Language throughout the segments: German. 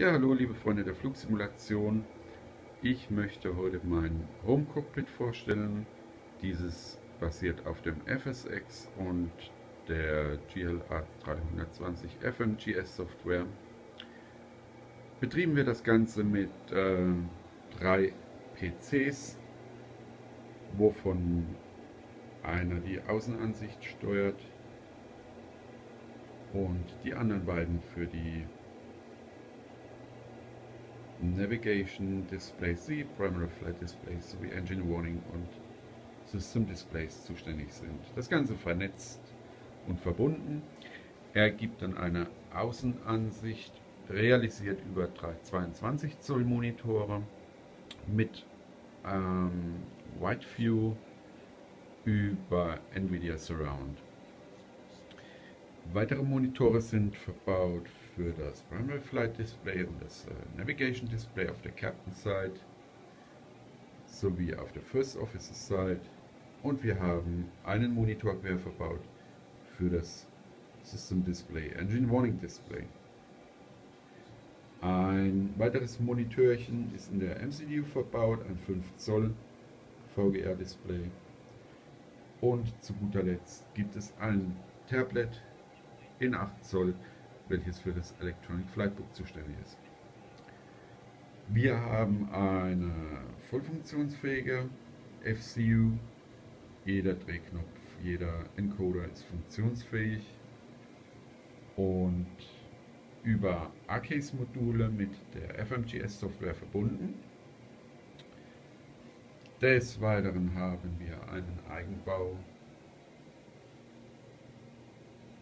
Ja, hallo liebe Freunde der Flugsimulation. Ich möchte heute mein Home Cockpit vorstellen. Dieses basiert auf dem FSX und der GLA320 FMGS Software. Betrieben wir das Ganze mit drei PCs, wovon einer die Außenansicht steuert und die anderen beiden für die Navigation Display C, Primary Flight Displays sowie Engine Warning und System Displays zuständig sind. Das Ganze vernetzt und verbunden. Er gibt dann eine Außenansicht, realisiert über 22 Zoll Monitore mit Wide View über NVIDIA Surround. Weitere Monitore sind verbaut für das Primary Flight Display und das Navigation Display auf der Captain Side sowie auf der First Officer Side, und wir haben einen Monitor quer verbaut für das System Display, Engine Warning Display. Ein weiteres Monitörchen ist in der MCDU verbaut, ein 5 Zoll VGR Display, und zu guter Letzt gibt es ein Tablet in 8 Zoll, welches für das Electronic Flight Book zuständig ist. Wir haben eine voll funktionsfähige FCU, jeder Drehknopf, jeder Encoder ist funktionsfähig, und über Arcaze Module mit der FMGS Software verbunden. Des Weiteren haben wir einen Eigenbau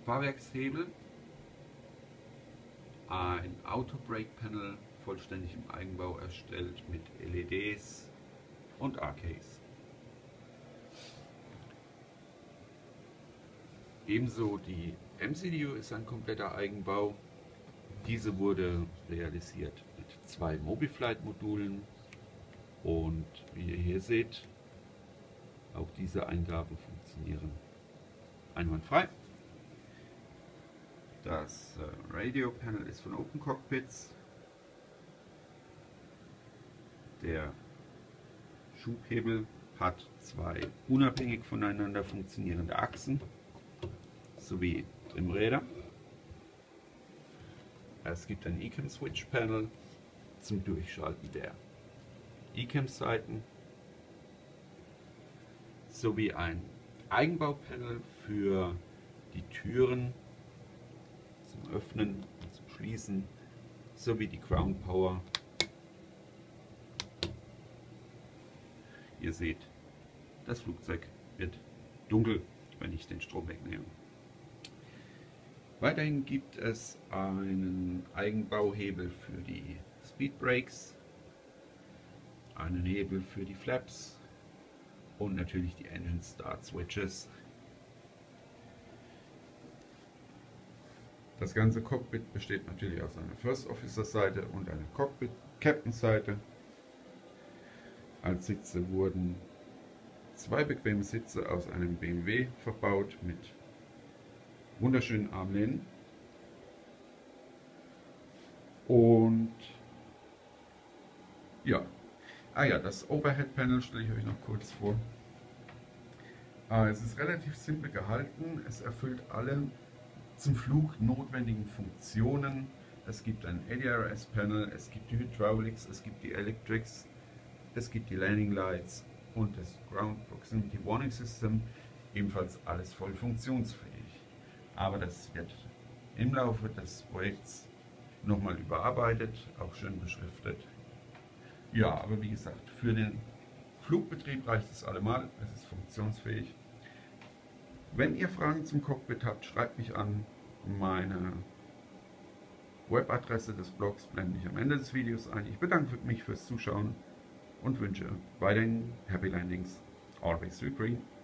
Fahrwerkshebel, ein Auto-Brake-Panel vollständig im Eigenbau erstellt mit LEDs und Arcaze. Ebenso die MCDU ist ein kompletter Eigenbau. Diese wurde realisiert mit 2 Mobiflight-Modulen, und wie ihr hier seht, auch diese Eingaben funktionieren einwandfrei. Das Radio-Panel ist von Open Cockpits. Der Schubhebel hat 2 unabhängig voneinander funktionierende Achsen sowie Trimmräder. Es gibt ein Ecam-Switch-Panel zum Durchschalten der Ecam-Seiten sowie ein Eigenbaupanel für die Türen zum Öffnen und zum Schließen sowie die Ground Power. Ihr seht, das Flugzeug wird dunkel, wenn ich den Strom wegnehme. Weiterhin gibt es einen Eigenbauhebel für die Speedbrakes, einen Hebel für die Flaps und natürlich die Engine Start Switches. Das ganze Cockpit besteht natürlich aus einer First Officer Seite und einer Cockpit Captain Seite. Als Sitze wurden 2 bequeme Sitze aus einem BMW verbaut mit wunderschönen Armlehnen, und ja, das Overhead Panel stelle ich euch noch kurz vor. Es ist relativ simpel gehalten, es erfüllt alle zum Flug notwendigen Funktionen. Es gibt ein ADRS Panel, es gibt die Hydraulics, es gibt die Electrics, es gibt die Landing Lights und das Ground Proximity Warning System, ebenfalls alles voll funktionsfähig. Aber das wird im Laufe des Projekts nochmal überarbeitet, auch schön beschriftet. Ja, aber wie gesagt, für den Flugbetrieb reicht es allemal, es ist funktionsfähig. Wenn ihr Fragen zum Cockpit habt, schreibt mich an. Meine Webadresse des Blogs blende ich am Ende des Videos ein. Ich bedanke mich fürs Zuschauen und wünsche weiterhin Happy Landings. Always be green.